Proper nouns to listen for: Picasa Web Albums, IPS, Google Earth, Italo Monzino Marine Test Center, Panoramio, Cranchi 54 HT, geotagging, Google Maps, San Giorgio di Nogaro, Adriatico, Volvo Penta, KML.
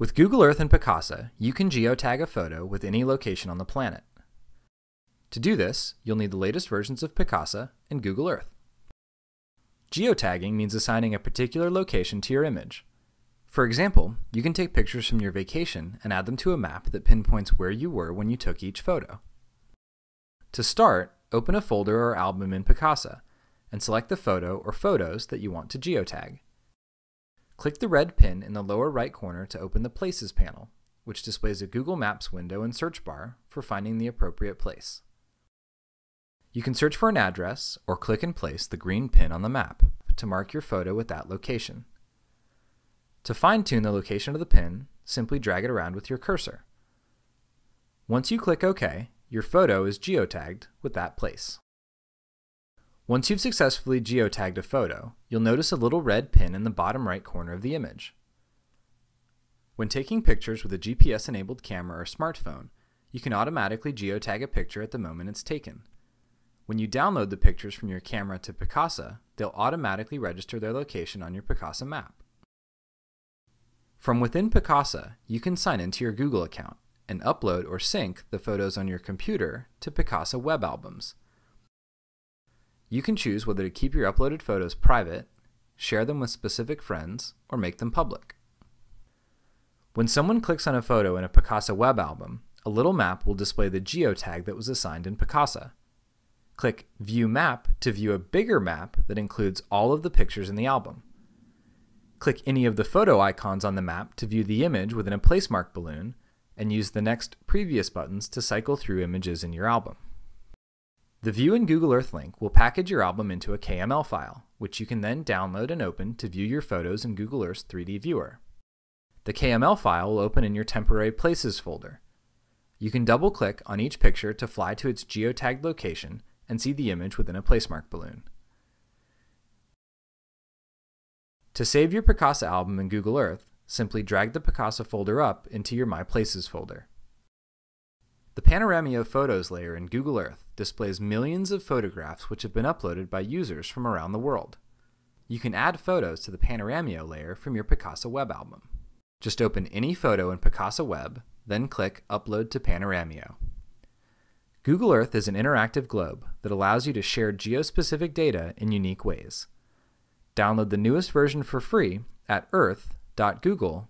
With Google Earth and Picasa, you can geotag a photo with any location on the planet. To do this, you'll need the latest versions of Picasa and Google Earth. Geotagging means assigning a particular location to your image. For example, you can take pictures from your vacation and add them to a map that pinpoints where you were when you took each photo. To start, open a folder or album in Picasa and select the photo or photos that you want to geotag. Click the red pin in the lower right corner to open the Places panel, which displays a Google Maps window and search bar for finding the appropriate place. You can search for an address or click and place the green pin on the map to mark your photo with that location. To fine-tune the location of the pin, simply drag it around with your cursor. Once you click OK, your photo is geotagged with that place. Once you've successfully geotagged a photo, you'll notice a little red pin in the bottom right corner of the image. When taking pictures with a GPS-enabled camera or smartphone, you can automatically geotag a picture at the moment it's taken. When you download the pictures from your camera to Picasa, they'll automatically register their location on your Picasa map. From within Picasa, you can sign into your Google account and upload or sync the photos on your computer to Picasa Web Albums. You can choose whether to keep your uploaded photos private, share them with specific friends, or make them public. When someone clicks on a photo in a Picasa web album, a little map will display the geotag that was assigned in Picasa. Click View Map to view a bigger map that includes all of the pictures in the album. Click any of the photo icons on the map to view the image within a place mark balloon, and use the Next Previous buttons to cycle through images in your album. The View in Google Earth link will package your album into a KML file, which you can then download and open to view your photos in Google Earth's 3D viewer. The KML file will open in your Temporary Places folder. You can double-click on each picture to fly to its geotagged location and see the image within a placemark balloon. To save your Picasa album in Google Earth, simply drag the Picasa folder up into your My Places folder. The Panoramio Photos layer in Google Earth displays millions of photographs which have been uploaded by users from around the world. You can add photos to the Panoramio layer from your Picasa web album. Just open any photo in Picasa Web, then click Upload to Panoramio. Google Earth is an interactive globe that allows you to share geospecific data in unique ways. Download the newest version for free at earth.google.com.